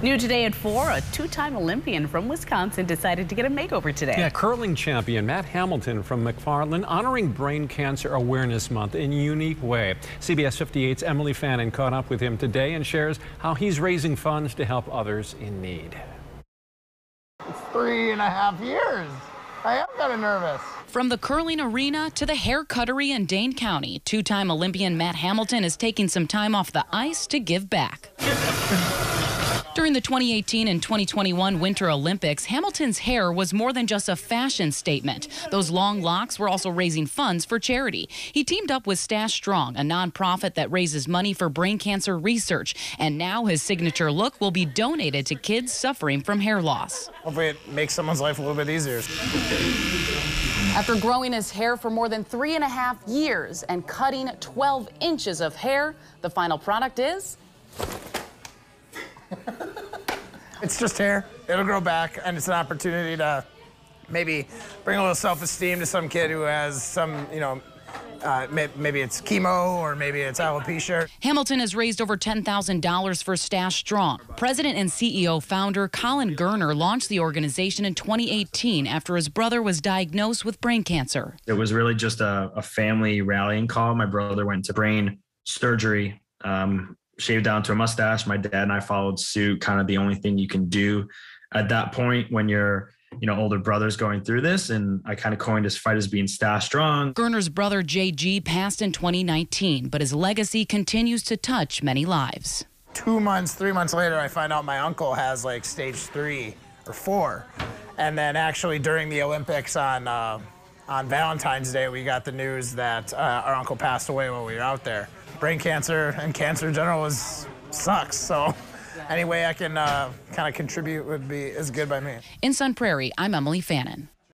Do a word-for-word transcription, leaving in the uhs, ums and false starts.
New today at four, a two-time Olympian from Wisconsin decided to get a makeover today. Yeah, curling champion Matt Hamilton from McFarland honoring Brain Cancer Awareness Month in a unique way. C B S fifty-eight's Emily Fannin caught up with him today and shares how he's raising funds to help others in need. It's three and a half years. I am kind of nervous. From the curling arena to the hair cuttery in Dane County, two-time Olympian Matt Hamilton is taking some time off the ice to give back. During the twenty eighteen and twenty twenty-one Winter Olympics, Hamilton's hair was more than just a fashion statement. Those long locks were also raising funds for charity. He teamed up with Stash Strong, a nonprofit that raises money for brain cancer research. And now his signature look will be donated to kids suffering from hair loss. Hopefully it makes someone's life a little bit easier. After growing his hair for more than three and a half years and cutting twelve inches of hair, the final product is... It's just hair. It'll grow back, and it's an opportunity to maybe bring a little self-esteem to some kid who has some, you know, uh, maybe it's chemo or maybe it's alopecia. Hamilton has raised over ten thousand dollars for Stash Strong. President and C E O founder Colin Gerner launched the organization in twenty eighteen after his brother was diagnosed with brain cancer. It was really just a, a family rallying call. My brother went to brain surgery. Um, shaved down to a mustache. My dad and I followed suit. Kind of the only thing you can do at that point when you're, you know, older brothers going through this. And I kind of coined his fight as being Stash Strong. Gerner's brother, J G, passed in twenty nineteen, but his legacy continues to touch many lives. Two months, three months later, I find out my uncle has like stage three or four. And then actually during the Olympics on, uh, on Valentine's Day, we got the news that uh, our uncle passed away while we were out there. Brain cancer and cancer in general is, sucks, so any way I can uh, kind of contribute would be is good by me. In Sun Prairie, I'm Emily Fannin.